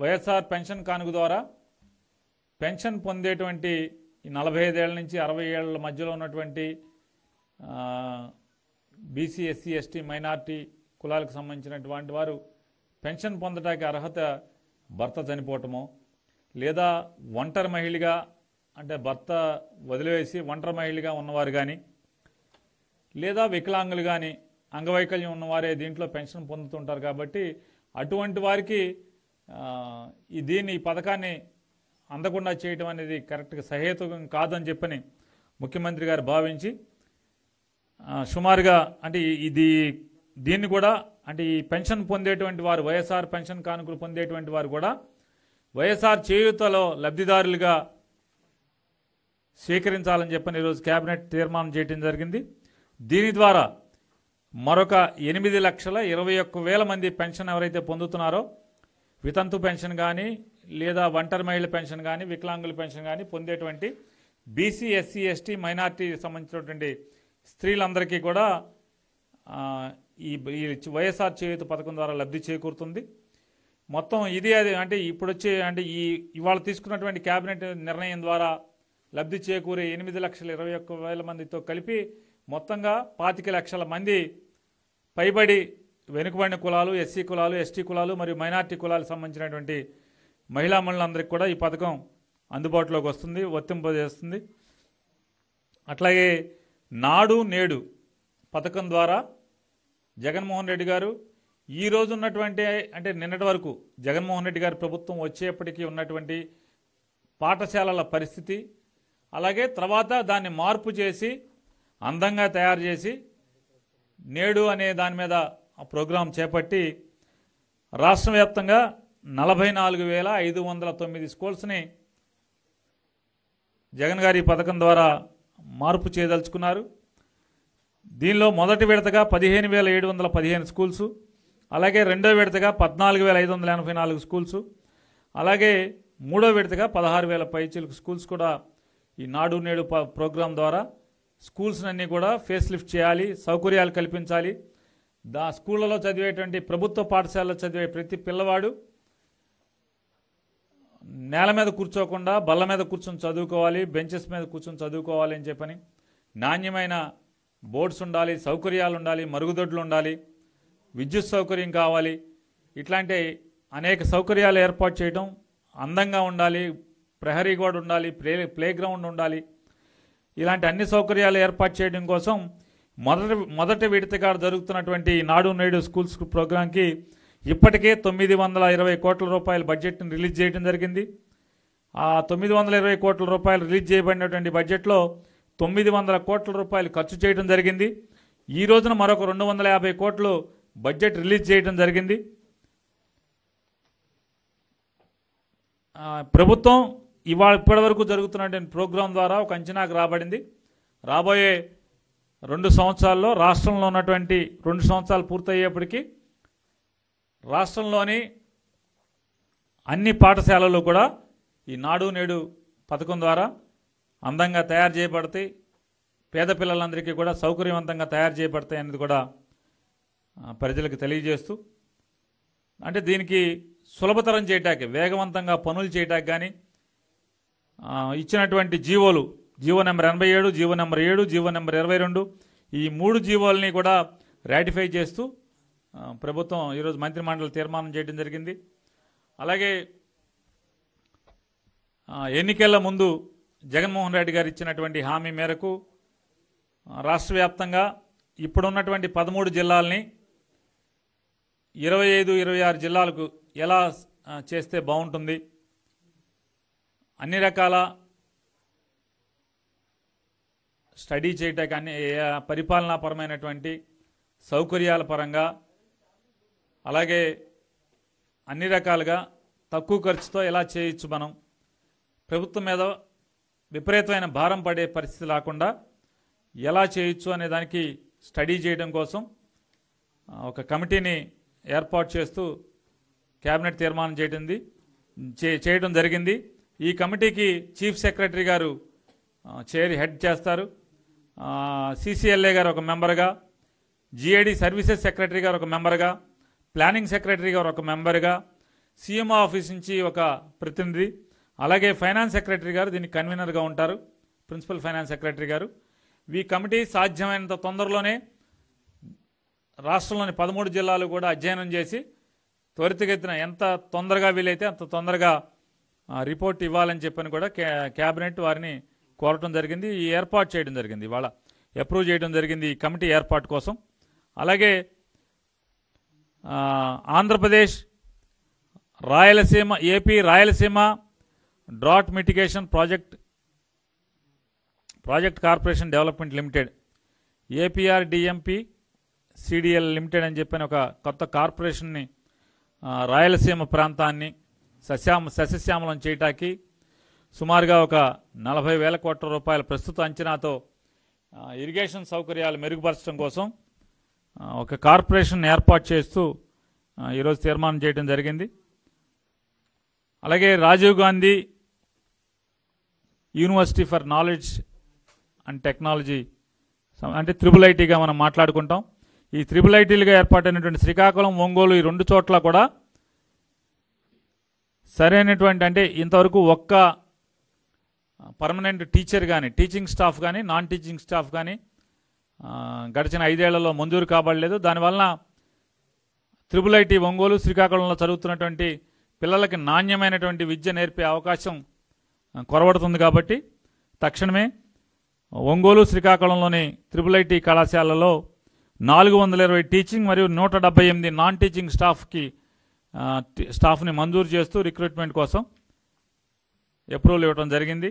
YSR pension కానుక ద్వారా pension పొందేటువంటి 45 ఏళ్ల నుంచి 60 ఏళ్ల మధ్యలో ఉన్నటువంటి బీసీ ఎస్సీ ఎస్టీ మైనారిటీ కులాలకు సంబంధించినటువంటి వారు పెన్షన్ పొందడానికి అర్హత భర్త చనిపోవటమో లేదా ఒంటరి మహిళగా అంటే భర్త వదిలివేసి ఒంటరి మహిళగా ఉన్నవారు కానీ లేదా వికలాంగులు కానీ అంగవైకల్యం ఉన్నవారే దీంట్లో పెన్షన్ పొందుతుంటారు కాబట్టి అటువంటి వారికి దీన్ని ఈ పథకాన్ని అందకుండా చేయడం అనేది కరెక్ట్గా సహేతుకం కాదని చెప్పని ముఖ్యమంత్రి గారు భావించి సుమారుగా అంటే దీన్ని కూడా అంటే ఈ పెన్షన్ పొందేటువంటి వారు వైఎస్ఆర్ పెన్షన్ కానుకలు పొందేటువంటి వారు కూడా వైఎస్ఆర్ చేయూతలో లబ్ధిదారులుగా స్వీకరించాలని చెప్పని ఈరోజు కేబినెట్ తీర్మానం చేయడం జరిగింది. దీని ద్వారా మరొక 8,21,000 మంది పెన్షన్ ఎవరైతే పొందుతున్నారో వితంతు పెన్షన్ కానీ లేదా ఒంటరి మహిళల పెన్షన్ కానీ వికలాంగుల పెన్షన్ కానీ పొందేటువంటి బీసీ ఎస్సీ ఎస్టీ మైనార్టీ సంబంధించినటువంటి స్త్రీలందరికీ కూడా ఈ వైఎస్ఆర్ చేయూత పథకం ద్వారా లబ్ధి చేకూరుతుంది. మొత్తం ఇది అది అంటే ఇప్పుడు వచ్చే అంటే ఈ ఇవాళ తీసుకున్నటువంటి కేబినెట్ నిర్ణయం ద్వారా లబ్ధి చేకూరే 8,21,000 మందితో కలిపి మొత్తంగా 25,00,000 మంది పైబడి వెనుకబడిన కులాలు ఎస్సీ కులాలు ఎస్టీ కులాలు మరియు మైనార్టీ కులాలకు సంబంధించినటువంటి మహిళామణులందరికీ కూడా ఈ పథకం అందుబాటులోకి వస్తుంది, వర్తింపజేస్తుంది. అట్లాగే నాడు నేడు పథకం ద్వారా జగన్మోహన్ రెడ్డి గారు ఈరోజు ఉన్నటువంటి అంటే నిన్నటి వరకు జగన్మోహన్ రెడ్డి గారి ప్రభుత్వం వచ్చేప్పటికీ ఉన్నటువంటి పాఠశాలల పరిస్థితి అలాగే తర్వాత దాన్ని మార్పు చేసి అందంగా తయారు చేసి నేడు అనే దాని మీద ప్రోగ్రాం చేపట్టి రాష్ట్ర వ్యాప్తంగా 44,509 స్కూల్స్ని జగన్ గారి పథకం ద్వారా మార్పు చేయదలుచుకున్నారు. దీనిలో మొదటి విడతగా 15,715 స్కూల్సు అలాగే రెండో విడతగా 14,584 స్కూల్సు అలాగే మూడో విడతగా 16,000 పైచీలకు స్కూల్స్ కూడా ఈ నాడు నేడు ప్రోగ్రాం ద్వారా స్కూల్స్నన్నీ కూడా ఫేస్ లిఫ్ట్ చేయాలి, సౌకర్యాలు కల్పించాలి. స్కూళ్ళలో చదివేటువంటి ప్రభుత్వ పాఠశాలలో చదివే ప్రతి పిల్లవాడు నేల మీద కూర్చోకుండా బల్ల మీద కూర్చొని చదువుకోవాలి, బెంచెస్ మీద కూర్చొని చదువుకోవాలి అని చెప్పని నాణ్యమైన బోర్డ్స్ ఉండాలి, సౌకర్యాలు ఉండాలి, మరుగుదొడ్లు ఉండాలి, విద్యుత్ సౌకర్యం కావాలి, ఇట్లాంటి అనేక సౌకర్యాలు ఏర్పాటు చేయడం, అందంగా ఉండాలి, ప్రహరీ గోడ ఉండాలి, ప్లేగ్రౌండ్ ఉండాలి, ఇలాంటి అన్ని సౌకర్యాలు ఏర్పాటు చేయడం కోసం మొదటి విడతగా జరుగుతున్నటువంటి నాడు నేడు స్కూల్స్ ప్రోగ్రాంకి ఇప్పటికే 920 కోట్ల రూపాయల బడ్జెట్ని రిలీజ్ చేయడం జరిగింది. ఆ 920 కోట్ల రూపాయలు రిలీజ్ చేయబడినటువంటి బడ్జెట్లో 900 కోట్ల రూపాయలు ఖర్చు చేయడం జరిగింది. ఈ రోజున మరొక 250 కోట్లు బడ్జెట్ రిలీజ్ చేయడం జరిగింది. ప్రభుత్వం ఇవాళ ఇప్పటివరకు జరుగుతున్నటువంటి ప్రోగ్రాం ద్వారా ఒక అంచనాకు రాబడింది. రాబోయే 2 సంవత్సరాల్లో రాష్ట్రంలో ఉన్నటువంటి 2 సంవత్సరాలు పూర్తయ్యేప్పటికీ రాష్ట్రంలోని అన్ని పాఠశాలలు కూడా ఈ నాడు నేడు పథకం ద్వారా అందంగా తయారు చేయబడతాయి, పేద పిల్లలందరికీ కూడా సౌకర్యవంతంగా తయారు చేయబడతాయి అనేది కూడా ప్రజలకు తెలియజేస్తూ అంటే దీనికి సులభతరం చేయడానికి వేగవంతంగా పనులు చేయడానికి కానీ ఇచ్చినటువంటి జీవోలు GO number 87, GO number 7, GO number 22 ఈ 3 జీవోల్ని కూడా రాటిఫై చేస్తూ ప్రభుత్వం ఈరోజు మంత్రిమండలి తీర్మానం చేయడం జరిగింది. అలాగే ఎన్నికల ముందు జగన్మోహన్ రెడ్డి గారు ఇచ్చినటువంటి హామీ మేరకు రాష్ట్ర వ్యాప్తంగా ఇప్పుడున్నటువంటి 13 జిల్లాలని 25, 26 జిల్లాలకు ఎలా చేస్తే బాగుంటుంది, అన్ని రకాల స్టడీ చేయటానికి అన్ని పరిపాలనాపరమైనటువంటి సౌకర్యాల పరంగా అలాగే అన్ని రకాలుగా తక్కువ ఖర్చుతో ఎలా చేయొచ్చు, మనం ప్రభుత్వం మీద విపరీతమైన భారం పడే పరిస్థితి రాకుండా ఎలా చేయొచ్చు అనే దానికి స్టడీ చేయడం కోసం ఒక కమిటీని ఏర్పాటు చేస్తూ కేబినెట్ తీర్మానం చేయడం జరిగింది. ఈ కమిటీకి చీఫ్ సెక్రటరీ గారు హెడ్ చేస్తారు, సిసిఎల్ఏ గారు ఒక మెంబర్గా, జిఏడి సర్వీసెస్ సెక్రటరీ గారు ఒక మెంబర్గా, ప్లానింగ్ సెక్రటరీ గారు ఒక మెంబర్గా, సీఎం ఆఫీస్ నుంచి ఒక ప్రతినిధి అలాగే ఫైనాన్స్ సెక్రటరీ గారు దీని కన్వీనర్ గా ఉంటారు ప్రిన్సిపల్ ఫైనాన్స్ సెక్రటరీ గారు ఈ కమిటీ సాధ్యమైనంత తొందరలోనే రాష్ట్రంలోని 13 జిల్లాలు కూడా అధ్యయనం చేసి త్వరితగతిన ఎంత తొందరగా వీలైతే అంత తొందరగా రిపోర్ట్ ఇవ్వాలని చెప్పని కూడా కేబినెట్ వారిని కోరటం జరిగింది ఈ ఏర్పాటు చేయడం జరిగింది ఇవాళ అప్రూవ్ చేయడం జరిగింది ఈ కమిటీ ఏర్పాటు కోసం అలాగే Andhra Pradesh Rayalaseema AP Rayalaseema drought mitigation project corporation development limited ఏపీఆర్డిఎంపీ CDL limited అని చెప్పిన ఒక కొత్త కార్పొరేషన్ని రాయలసీమ ప్రాంతాన్ని సస్యశ్యామలం చేయటానికి సుమారుగా ఒక 40,000 కోట్ల రూపాయల ప్రస్తుత అంచనాతో ఇరిగేషన్ సౌకర్యాలు మెరుగుపరచడం కోసం ఒక కార్పొరేషన్ ఏర్పాటు చేస్తూ ఈరోజు తీర్మానం చేయడం జరిగింది అలాగే Rajiv Gandhi university for knowledge and technology అంటే ట్రిపుల్ IT మనం మాట్లాడుకుంటాం ఈ ట్రిపుల్ IT ఏర్పాటైనటువంటి శ్రీకాకుళం ఒంగోలు ఈ రెండు చోట్ల కూడా సరైనటువంటి అంటే ఇంతవరకు ఒక్క పర్మనెంట్ టీచర్ కానీ టీచింగ్ స్టాఫ్ కానీ నాన్ టీచింగ్ స్టాఫ్ కానీ గడిచిన 5 ఏళ్లలో మంజూరు కాబడలేదు దానివల్ల ట్రిపుల్ IT ఒంగోలు శ్రీకాకుళంలో చదువుతున్నటువంటి పిల్లలకి నాణ్యమైనటువంటి విద్య నేర్పే అవకాశం కొరవడుతుంది కాబట్టి తక్షణమే ఒంగోలు శ్రీకాకుళంలోని ట్రిపుల్ IT కళాశాలలో 420 టీచింగ్ మరియు 178 నాన్ టీచింగ్ స్టాఫ్ని మంజూరు చేస్తూ రిక్రూట్మెంట్ కోసం అప్రూవల్ ఇవ్వడం జరిగింది।